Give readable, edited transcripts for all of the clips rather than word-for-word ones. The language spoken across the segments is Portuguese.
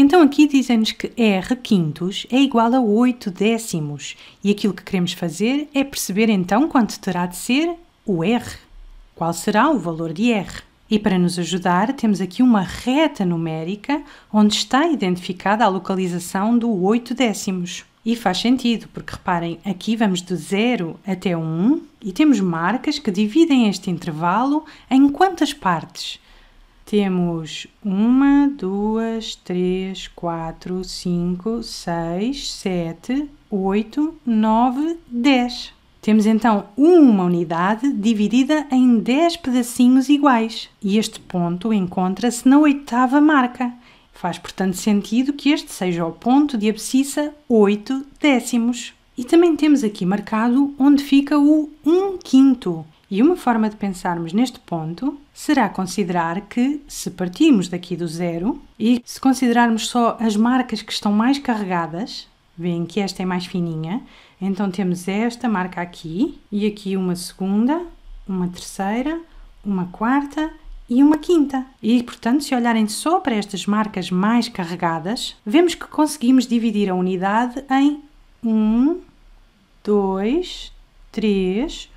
Então aqui dizem-nos que R quintos é igual a 8 décimos e aquilo que queremos fazer é perceber então quanto terá de ser o R. Qual será o valor de R? E para nos ajudar temos aqui uma reta numérica onde está identificada a localização do 8 décimos. E faz sentido, porque reparem, aqui vamos do 0 até 1 e temos marcas que dividem este intervalo em quantas partes? Temos 1, 2, 3, 4, 5, 6, 7, 8, 9, 10. Temos então uma unidade dividida em 10 pedacinhos iguais e este ponto encontra-se na 8ª marca. Faz, portanto, sentido que este seja o ponto de abscissa 8 décimos. E também temos aqui marcado onde fica o 1/5. E uma forma de pensarmos neste ponto será considerar que, se partirmos daqui do 0 e se considerarmos só as marcas que estão mais carregadas, veem que esta é mais fininha, então temos esta marca aqui e aqui uma segunda, uma terceira, uma quarta e uma quinta. E, portanto, se olharem só para estas marcas mais carregadas, vemos que conseguimos dividir a unidade em 1, 2, 3,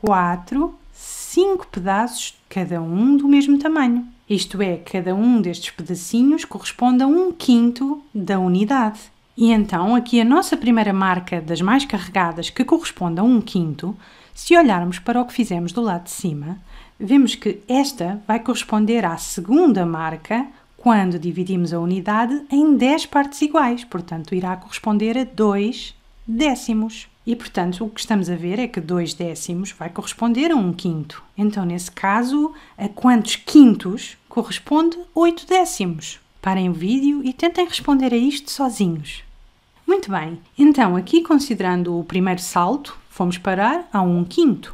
4, 5 pedaços, cada um do mesmo tamanho. Isto é, cada um destes pedacinhos corresponde a 1/5 da unidade. E então, aqui a nossa primeira marca das mais carregadas, que corresponde a 1/5, se olharmos para o que fizemos do lado de cima, vemos que esta vai corresponder à segunda marca quando dividimos a unidade em 10 partes iguais, portanto irá corresponder a 2 décimos. E portanto o que estamos a ver é que 2 décimos vai corresponder a 1/5. Então nesse caso, a quantos quintos corresponde 8 décimos? Parem o vídeo e tentem responder a isto sozinhos. Muito bem, então aqui considerando o primeiro salto, fomos parar a 1/5.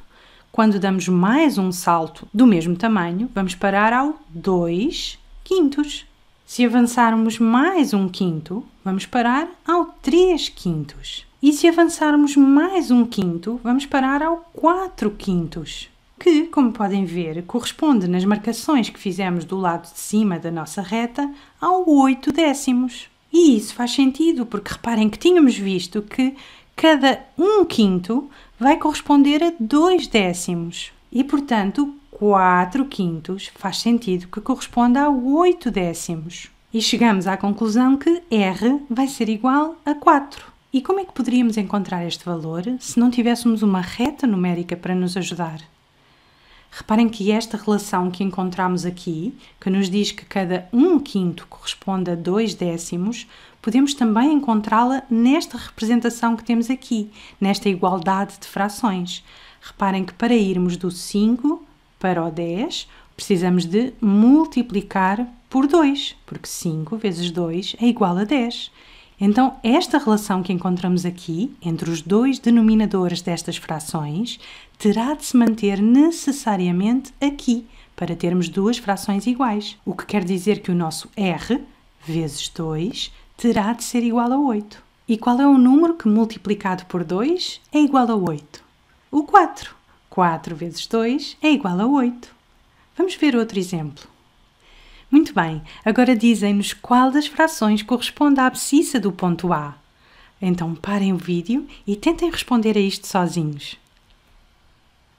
Quando damos mais um salto do mesmo tamanho, vamos parar ao 2/5. Se avançarmos mais 1/5, vamos parar ao 3/5. E se avançarmos mais 1/5, vamos parar ao 4/5, que, como podem ver, corresponde nas marcações que fizemos do lado de cima da nossa reta ao 8 décimos. E isso faz sentido, porque reparem que tínhamos visto que cada 1/5 vai corresponder a 2 décimos e, portanto, 4/5 faz sentido que corresponda a 8 décimos. E chegamos à conclusão que R vai ser igual a 4. E como é que poderíamos encontrar este valor se não tivéssemos uma reta numérica para nos ajudar? Reparem que esta relação que encontramos aqui, que nos diz que cada 1/5 corresponde a 2 décimos, podemos também encontrá-la nesta representação que temos aqui, nesta igualdade de frações. Reparem que para irmos do 5 para o 10, precisamos de multiplicar por 2, porque 5 vezes 2 é igual a 10. Então, esta relação que encontramos aqui, entre os dois denominadores destas frações, terá de se manter necessariamente aqui, para termos duas frações iguais, o que quer dizer que o nosso R, vezes 2, terá de ser igual a 8. E qual é o número que multiplicado por 2 é igual a 8? O 4. 4 vezes 2 é igual a 8. Vamos ver outro exemplo. Muito bem, agora dizem-nos qual das frações corresponde à abscissa do ponto A. Então parem o vídeo e tentem responder a isto sozinhos.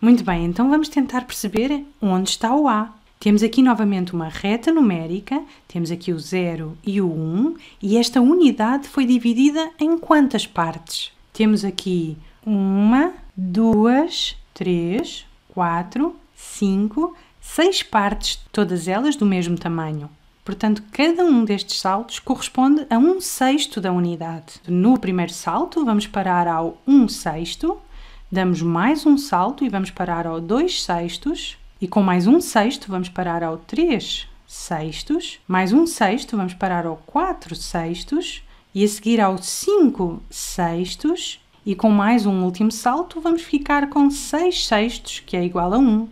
Muito bem, então vamos tentar perceber onde está o A. Temos aqui novamente uma reta numérica, temos aqui o 0 e o 1, e esta unidade foi dividida em quantas partes? Temos aqui 1, 2, 3, 4, 5, 6 partes, todas elas do mesmo tamanho. Portanto, cada um destes saltos corresponde a 1/6 da unidade. No primeiro salto, vamos parar ao 1/6, damos mais um salto e vamos parar ao 2/6, e com mais 1/6 vamos parar ao 3/6, mais 1/6 vamos parar ao 4/6, e a seguir ao 5/6, e com mais um último salto vamos ficar com 6/6, que é igual a 1.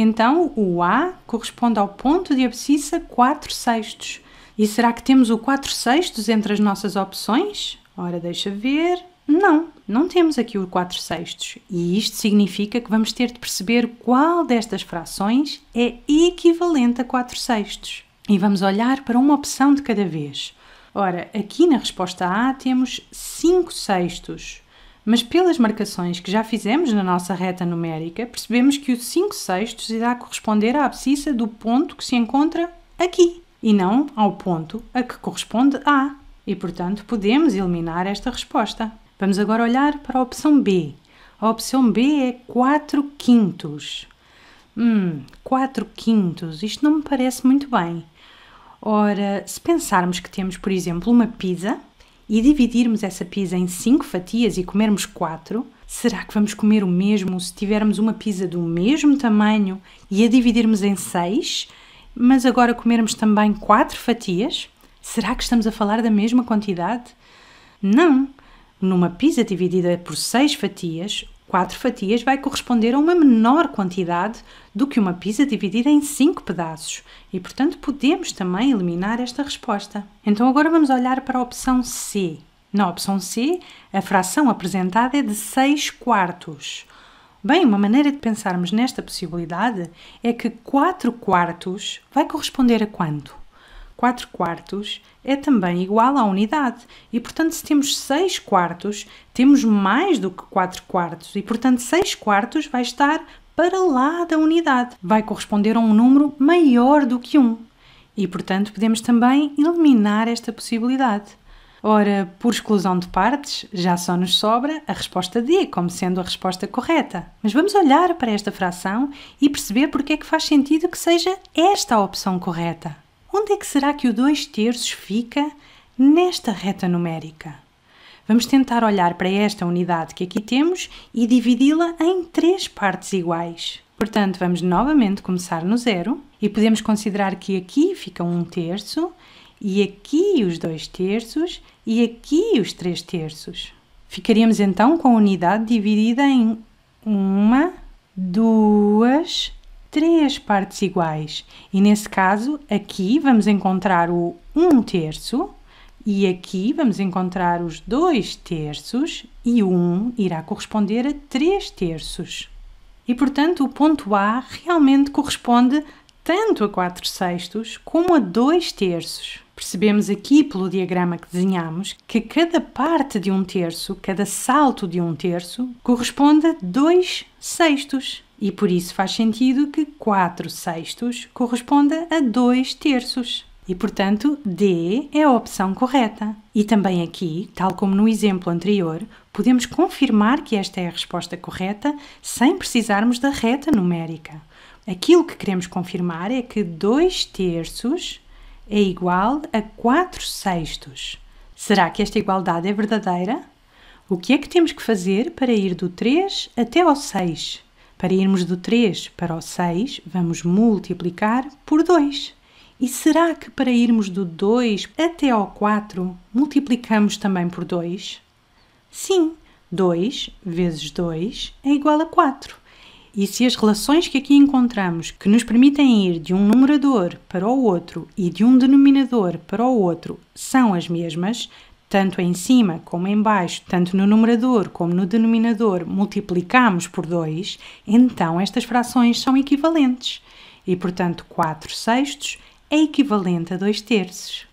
Então, o A corresponde ao ponto de abscissa 4/6. E será que temos o 4/6 entre as nossas opções? Ora, deixa ver. Não, não temos aqui o 4/6. E isto significa que vamos ter de perceber qual destas frações é equivalente a 4/6. E vamos olhar para uma opção de cada vez. Ora, aqui na resposta A temos 5 sextos, mas pelas marcações que já fizemos na nossa reta numérica, percebemos que o 5 sextos irá corresponder à abscissa do ponto que se encontra aqui, e não ao ponto a que corresponde A. E, portanto, podemos eliminar esta resposta. Vamos agora olhar para a opção B. A opção B é 4 quintos. 4 quintos, isto não me parece muito bem. Ora, se pensarmos que temos, por exemplo, uma pizza e dividirmos essa pizza em 5 fatias e comermos 4, será que vamos comer o mesmo se tivermos uma pizza do mesmo tamanho e a dividirmos em 6, mas agora comermos também 4 fatias? Será que estamos a falar da mesma quantidade? Não! Numa pizza dividida por 6 fatias, 4 fatias vai corresponder a uma menor quantidade do que uma pizza dividida em 5 pedaços e, portanto, podemos também eliminar esta resposta. Então agora vamos olhar para a opção C. Na opção C, a fração apresentada é de 6 quartos. Bem, uma maneira de pensarmos nesta possibilidade é que 4 quartos vai corresponder a quanto? 4 quartos é também igual à unidade e, portanto, se temos 6 quartos, temos mais do que 4 quartos e, portanto, 6 quartos vai estar para lá da unidade. Vai corresponder a um número maior do que 1 e, portanto, podemos também eliminar esta possibilidade. Ora, por exclusão de partes, já só nos sobra a resposta D como sendo a resposta correta. Mas vamos olhar para esta fração e perceber porque é que faz sentido que seja esta a opção correta. Onde é que será que o 2 terços fica nesta reta numérica? Vamos tentar olhar para esta unidade que aqui temos e dividi-la em 3 partes iguais. Portanto, vamos novamente começar no 0 e podemos considerar que aqui fica 1 terço, e aqui os 2 terços, e aqui os 3 terços. Ficaríamos então com a unidade dividida em 1, 2, 3 partes iguais e, nesse caso, aqui vamos encontrar o 1 terço e aqui vamos encontrar os 2 terços e o 1 irá corresponder a 3 terços. E, portanto, o ponto A realmente corresponde tanto a 4 sextos como a 2 terços. Percebemos aqui pelo diagrama que desenhamos que cada parte de 1 terço, cada salto de 1 terço, corresponde a 2 sextos. E por isso faz sentido que 4 sextos corresponda a 2 terços. E, portanto, D é a opção correta. E também aqui, tal como no exemplo anterior, podemos confirmar que esta é a resposta correta sem precisarmos da reta numérica. Aquilo que queremos confirmar é que 2 terços é igual a 4 sextos. Será que esta igualdade é verdadeira? O que é que temos que fazer para ir do 3 até ao 6? Para irmos do 3 para o 6, vamos multiplicar por 2. E será que para irmos do 2 até ao 4, multiplicamos também por 2? Sim, 2 vezes 2 é igual a 4. E se as relações que aqui encontramos, que nos permitem ir de um numerador para o outro e de um denominador para o outro, são as mesmas, tanto em cima como em baixo, tanto no numerador como no denominador, multiplicamos por 2, então estas frações são equivalentes. E, portanto, 4 sextos é equivalente a 2 terços.